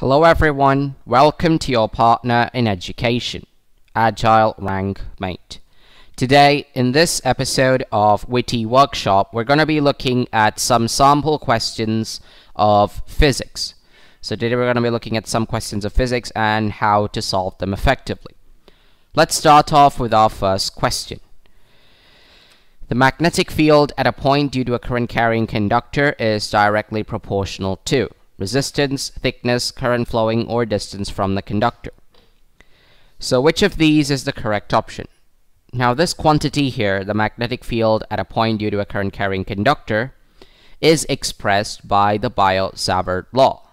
Hello everyone, welcome to your partner in education, Agile Rank Mate. Today, in this episode of Witty Workshop, we're going to be looking at some sample questions of physics. So today we're going to be looking at some questions of physics and how to solve them effectively. Let's start off with our first question. The magnetic field at a point due to a current carrying conductor is directly proportional to resistance, thickness, current flowing, or distance from the conductor. So which of these is the correct option? Now this quantity here, the magnetic field at a point due to a current carrying conductor, is expressed by the Biot-Savart law.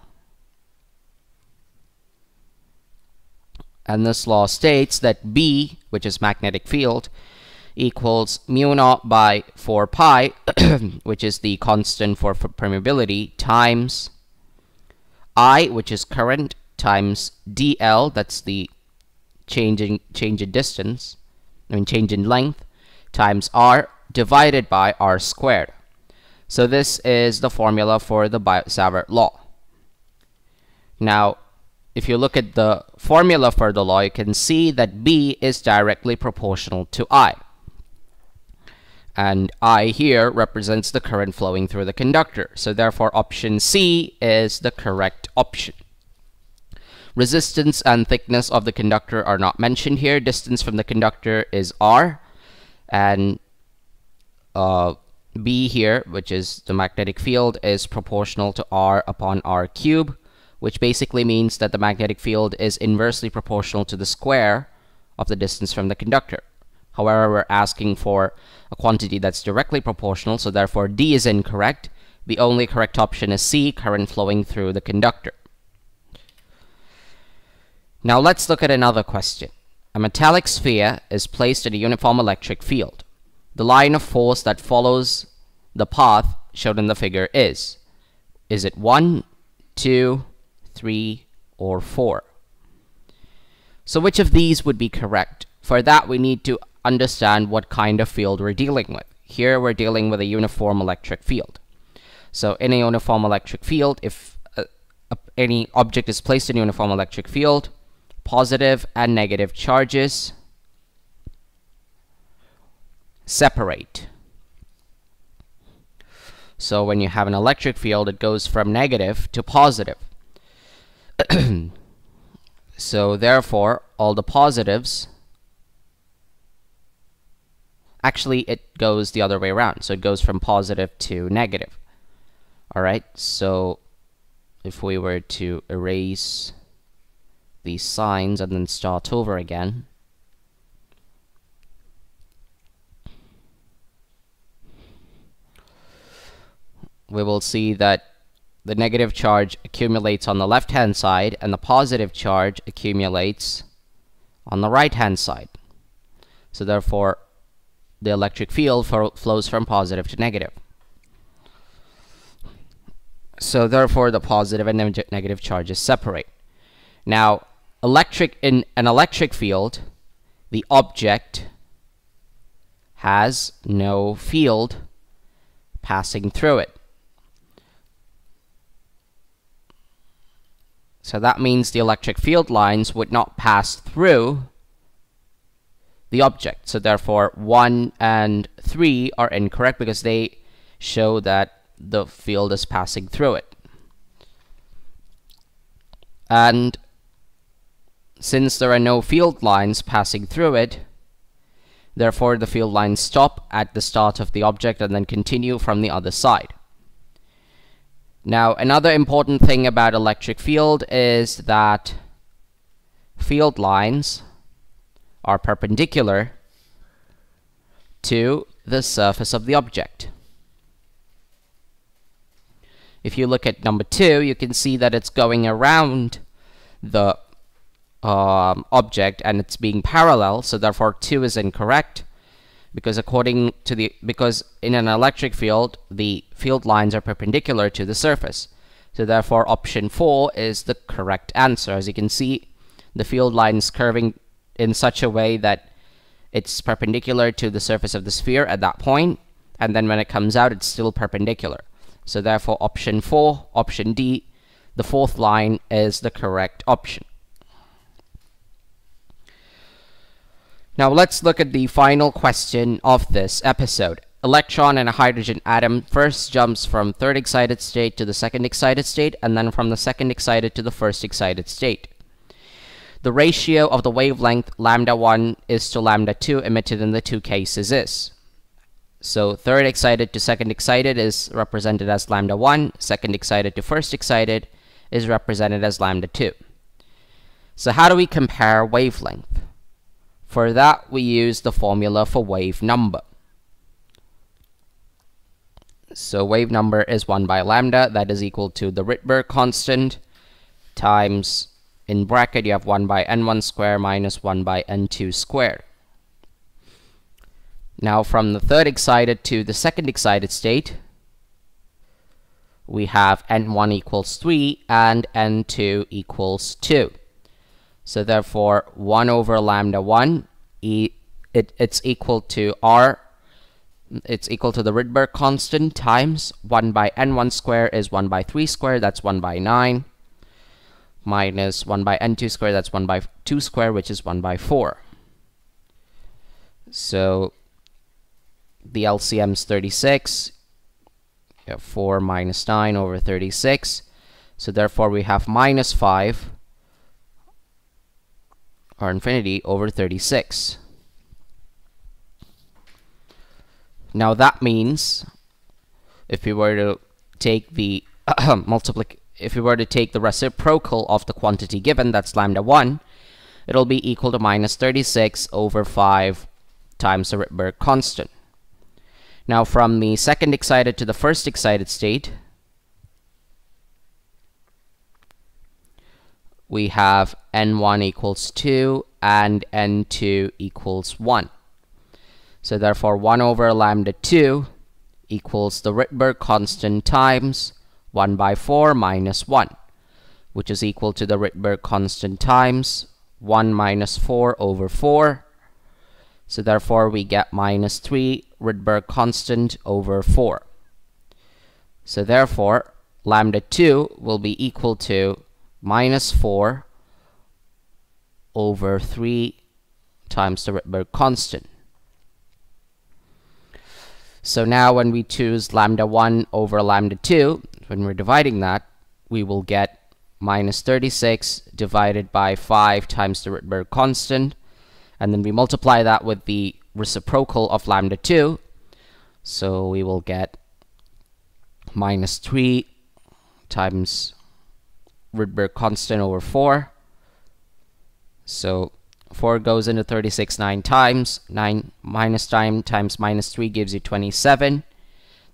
And this law states that B, which is magnetic field, equals mu naught by 4 pi, which is the constant for permeability, times I, which is current, times dl, that's the change in distance, change in length, times r, divided by r squared. So this is the formula for the Biot-Savart law. Now, if you look at the formula for the law, you can see that B is directly proportional to I. And I here represents the current flowing through the conductor. So therefore, option C is the correct option. Resistance and thickness of the conductor are not mentioned here. Distance from the conductor is R. And B here, which is the magnetic field, is proportional to R upon R cubed, which basically means that the magnetic field is inversely proportional to the square of the distance from the conductor. However, we're asking for a quantity that's directly proportional, so therefore D is incorrect. The only correct option is C, current flowing through the conductor. Now let's look at another question. A metallic sphere is placed in a uniform electric field. The line of force that follows the path shown in the figure is it 1, 2, 3, or 4? So which of these would be correct? For that, we need to understand what kind of field we're dealing with. Here we're dealing with a uniform electric field. So in a uniform electric field, if any object is placed in a uniform electric field, positive and negative charges separate. So when you have an electric field, it goes from negative to positive. So therefore, all the positives, actually, it goes the other way around. So it goes from positive to negative. All right. So if we were to erase these signs and then start over again. We will see that the negative charge accumulates on the left-hand side and the positive charge accumulates on the right-hand side. So therefore, the electric field flows from positive to negative. So therefore, the positive and negative charges separate. Now, in an electric field, the object has no field passing through it. So that means the electric field lines would not pass through the object. So therefore, 1 and 3 are incorrect because they show that the field is passing through it. And since there are no field lines passing through it, therefore the field lines stop at the start of the object and then continue from the other side. Now, another important thing about electric field is that field lines are perpendicular to the surface of the object. If you look at number 2, you can see that it's going around the object and it's being parallel. So therefore, 2 is incorrect because in an electric field, the field lines are perpendicular to the surface. So therefore, option 4 is the correct answer. As you can see, the field lines curving in such a way that it's perpendicular to the surface of the sphere at that point, and then when it comes out, it's still perpendicular. So therefore, option D, the fourth line is the correct option. Now let's look at the final question of this episode. Electron and a hydrogen atom first jumps from third excited state to the second excited state, and then from the second excited to the first excited state. The ratio of the wavelength lambda 1 is to lambda 2 emitted in the two cases is. So third excited to second excited is represented as lambda 1, second excited to first excited is represented as lambda 2. So how do we compare wavelength? For that, we use the formula for wave number. So wave number is 1 by lambda. That is equal to the Rydberg constant times, in bracket, you have 1 by n1 square minus 1 by n2 square. Now, from the third excited to the second excited state, we have n1 equals 3 and n2 equals 2. So therefore, 1 over lambda 1, it's equal to r, it's equal to the Rydberg constant times 1 by n1 square is 1 by 3 square, that's 1 by 9, minus 1 by n2 square, that's 1 by 2 square, which is 1 by 4. So the LCM is 36, 4 minus 9 over 36. So therefore, we have minus 5 or infinity over 36. Now that means if we were to take the reciprocal of the quantity given, that's lambda 1, it'll be equal to minus 36 over 5 times the Rydberg constant. Now from the second excited to the first excited state, we have n1 equals 2 and n2 equals 1. So therefore, 1 over lambda 2 equals the Rydberg constant times 1 by 4 minus 1, which is equal to the Rydberg constant times 1 minus 4 over 4. So therefore, we get minus 3 Rydberg constant over 4. So therefore, lambda 2 will be equal to minus 4 over 3 times the Rydberg constant. So now when we choose lambda 1 over lambda 2, when we're dividing that, we will get minus 36 divided by 5 times the Rydberg constant, and then we multiply that with the reciprocal of lambda 2, so we will get minus 3 times Rydberg constant over 4. So 4 goes into 36 9 times. 9 minus 9 times minus 3 gives you 27.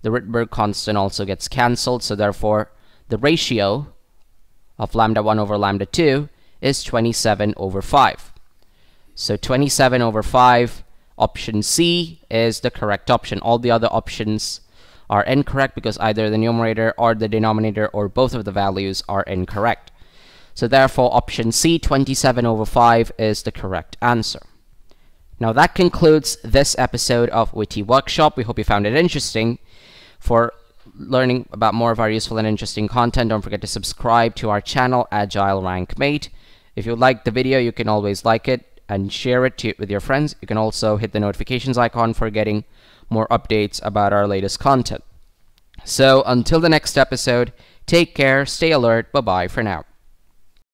The Rydberg constant also gets cancelled, so therefore the ratio of lambda 1 over lambda 2 is 27 over 5. So 27 over 5, option C is the correct option. All the other options are incorrect because either the numerator or the denominator or both of the values are incorrect. So therefore, option C, 27 over 5, is the correct answer. Now that concludes this episode of Witty Workshop. We hope you found it interesting. For learning about more of our useful and interesting content, don't forget to subscribe to our channel, Agile Rank Mate. If you liked the video, you can always like it and share it with your friends. You can also hit the notifications icon for getting more updates about our latest content. So until the next episode, take care, stay alert, bye-bye for now.